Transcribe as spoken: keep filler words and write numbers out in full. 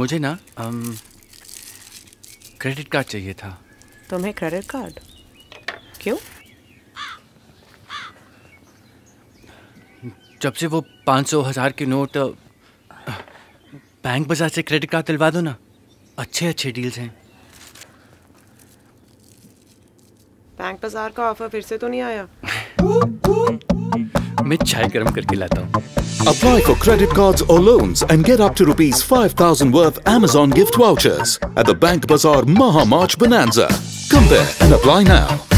मुझे ना credit card चाहिए था। तुम्हें क्रेडिट कार्ड? क्यों? जब से वो पाँच सौ हजार के नोट बैंक बाजार से क्रेडिट कार्ड दिलवा दो ना, अच्छे अच्छे डील्स हैं। बैंक बाजार का ऑफर फिर से तो नहीं आया? मैं चाय गर्म करके लाता हूँ। Apply for credit cards or loans and get up to rupees five thousand worth Amazon gift vouchers at the BankBazaar Maha March Bonanza. Come there and apply now.